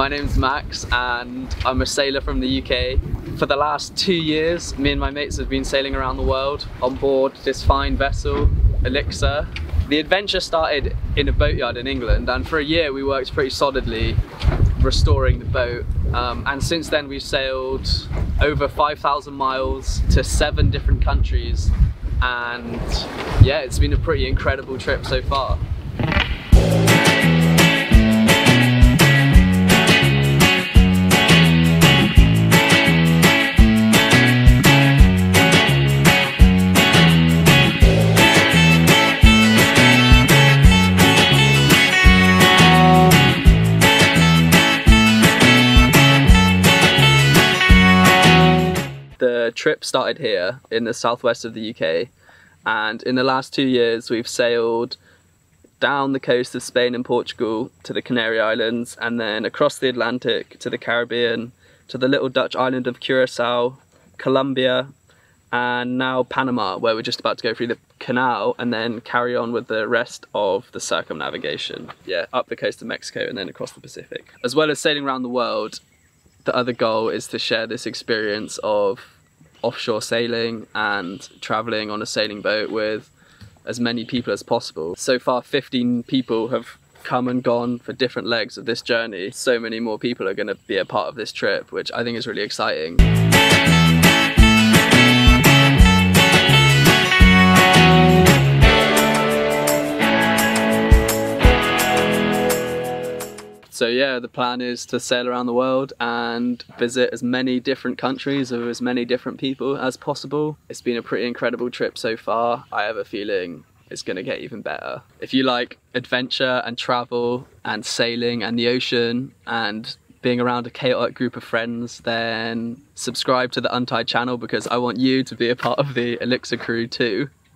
My name's Max and I'm a sailor from the UK. For the last 2 years, me and my mates have been sailing around the world on board this fine vessel, Elixir. The adventure started in a boatyard in England, and for a year we worked pretty solidly restoring the boat. And since then we've sailed over 5,000 miles to 7 different countries, and yeah, it's been a pretty incredible trip so far. The trip started here in the southwest of the UK, and in the last 2 years we've sailed down the coast of Spain and Portugal to the Canary Islands, and then across the Atlantic to the Caribbean, to the little Dutch island of Curaçao, Colombia, and now Panama, where we're just about to go through the canal and then carry on with the rest of the circumnavigation. Yeah, up the coast of Mexico and then across the Pacific. As well as sailing around the world, the other goal is to share this experience of offshore sailing and traveling on a sailing boat with as many people as possible. So far 15 people have come and gone for different legs of this journey. So many more people are going to be a part of this trip, which I think is really exciting. So yeah, the plan is to sail around the world and visit as many different countries with as many different people as possible. It's been a pretty incredible trip so far. I have a feeling it's going to get even better. If you like adventure and travel and sailing and the ocean and being around a chaotic group of friends, then subscribe to the Untide channel, because I want you to be a part of the Elixir crew too.